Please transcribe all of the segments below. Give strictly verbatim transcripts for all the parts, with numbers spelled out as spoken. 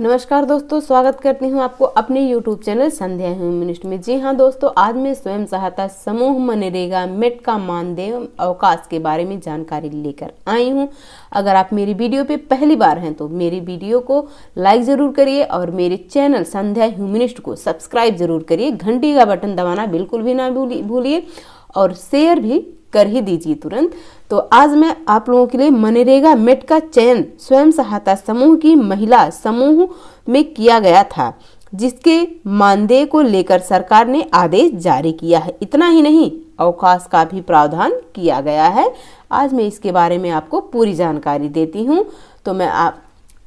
नमस्कार दोस्तों, स्वागत करती हूं आपको अपने YouTube चैनल संध्या ह्यूमिनिस्ट में। जी हां दोस्तों, आज मैं स्वयं सहायता समूह मनरेगा मेट का मानदेय एवं अवकाश के बारे में जानकारी लेकर आई हूं। अगर आप मेरी वीडियो पे पहली बार हैं तो मेरी वीडियो को लाइक ज़रूर करिए और मेरे चैनल संध्या ह्यूमिनिस्ट को सब्सक्राइब ज़रूर करिए। घंटी का बटन दबाना बिल्कुल भी ना भूलिए और शेयर भी कर ही दीजिए तुरंत। तो आज मैं आप लोगों के लिए मनरेगा मेट का चयन स्वयं सहायता समूह की महिला समूह में किया गया था, जिसके मानदेय को लेकर सरकार ने आदेश जारी किया है। इतना ही नहीं, अवकाश का भी प्रावधान किया गया है। आज मैं इसके बारे में आपको पूरी जानकारी देती हूँ। तो मैं आप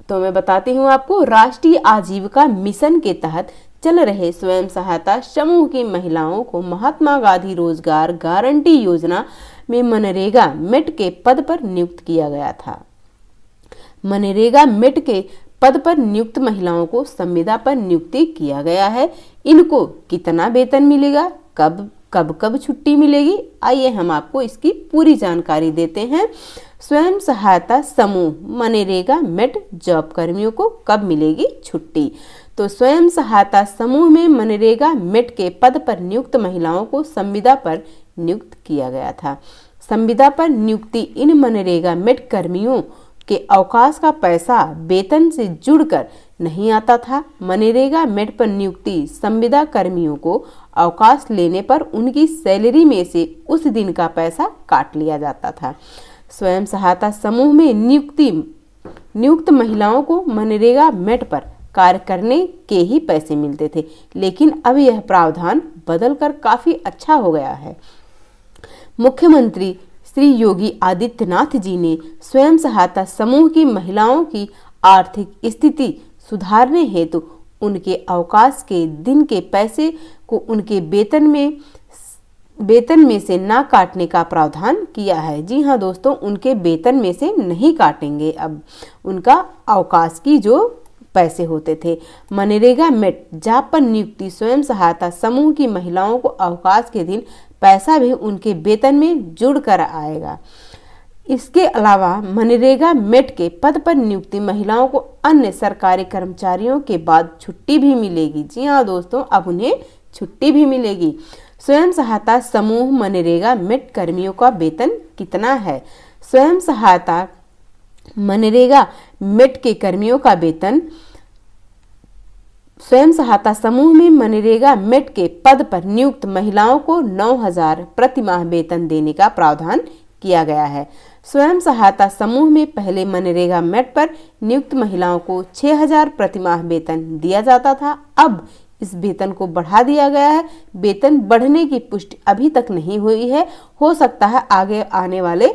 तो मैं बताती हूँ आपको, राष्ट्रीय आजीविका मिशन के तहत चल रहे स्वयं सहायता समूह की महिलाओं को महात्मा गांधी रोजगार गारंटी योजना में मनरेगा मेट के पद पर नियुक्त किया गया था। मनरेगा मेट के पद पर नियुक्त महिलाओं को संविदा पर नियुक्ति किया गया है। इनको कितना वेतन मिलेगा, कब कब कब छुट्टी मिलेगी, आइए हम आपको इसकी पूरी जानकारी देते हैं। स्वयं सहायता समूह मनरेगा मेट जॉब कर्मियों को कब मिलेगी छुट्टी। तो स्वयं सहायता समूह में मनरेगा मेट के पद पर नियुक्त महिलाओं को संविदा पर नियुक्त किया गया था। संविदा पर नियुक्ति इन मनरेगा मेट कर्मियों के अवकाश का पैसा वेतन से जुड़कर नहीं आता था। मनरेगा मेट पर नियुक्ति संविदा कर्मियों को अवकाश लेने पर उनकी सैलरी में से उस दिन का पैसा काट लिया जाता था। स्वयं सहायता समूह में नियुक्ति नियुक्त महिलाओं को मनरेगा मेट पर कार्य करने के ही पैसे मिलते थे, लेकिन अब यह प्रावधान बदलकर काफ़ी अच्छा हो गया है। मुख्यमंत्री श्री योगी आदित्यनाथ जी ने स्वयं सहायता समूह की महिलाओं की आर्थिक स्थिति सुधारने हेतु उनके अवकाश के दिन के पैसे को उनके वेतन में वेतन में से ना काटने का प्रावधान किया है। जी हाँ दोस्तों, उनके वेतन में से नहीं काटेंगे अब उनका अवकाश की जो पैसे होते थे। मनरेगा मेट जॉब पर नियुक्ति स्वयं सहायता समूह की महिलाओं को अवकाश के दिन पैसा भी उनके वेतन में जुड़ कर आएगा। इसके अलावा मनरेगा मेट के पद पर नियुक्ति महिलाओं को अन्य सरकारी कर्मचारियों के बाद छुट्टी भी मिलेगी। जी हाँ दोस्तों, अब उन्हें छुट्टी भी मिलेगी। स्वयं सहायता समूह मनरेगा मेट कर्मियों का वेतन कितना है। स्वयं सहायता मनरेगा मेट के कर्मियों का वेतन स्वयं सहायता समूह में मनरेगा मेट के पद पर नियुक्त महिलाओं को नौ हज़ार प्रति माह वेतन देने का प्रावधान किया गया है। स्वयं सहायता समूह में पहले मनरेगा मेट पर नियुक्त महिलाओं को छह हज़ार प्रति माह वेतन दिया जाता था। अब इस वेतन को बढ़ा दिया गया है। वेतन बढ़ने की पुष्टि अभी तक नहीं हुई है, हो सकता है आगे आने वाले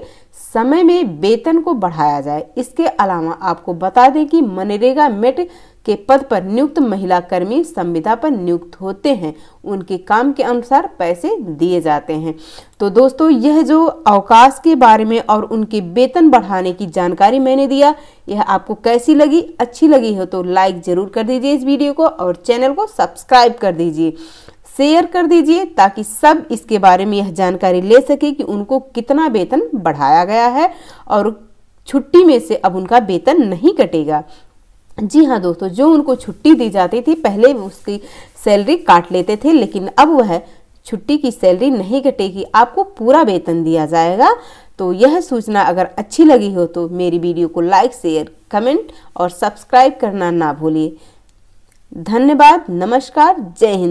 समय में वेतन को बढ़ाया जाए। इसके अलावा आपको बता दें कि मनरेगा मेट के पद पर नियुक्त महिला कर्मी संविदा पर नियुक्त होते हैं, उनके काम के अनुसार पैसे दिए जाते हैं। तो दोस्तों, यह जो अवकाश के बारे में और उनके वेतन बढ़ाने की जानकारी मैंने दिया, यह आपको कैसी लगी? अच्छी लगी हो तो लाइक ज़रूर कर दीजिए इस वीडियो को और चैनल को सब्सक्राइब कर दीजिए, शेयर कर दीजिए, ताकि सब इसके बारे में यह जानकारी ले सके कि उनको कितना वेतन बढ़ाया गया है और छुट्टी में से अब उनका वेतन नहीं कटेगा। जी हाँ दोस्तों, जो उनको छुट्टी दी जाती थी पहले उसकी सैलरी काट लेते थे, लेकिन अब वह छुट्टी की सैलरी नहीं कटेगी, आपको पूरा वेतन दिया जाएगा। तो यह सूचना अगर अच्छी लगी हो तो मेरी वीडियो को लाइक, शेयर, कमेंट और सब्सक्राइब करना ना भूलिए। धन्यवाद, नमस्कार, जय हिंद।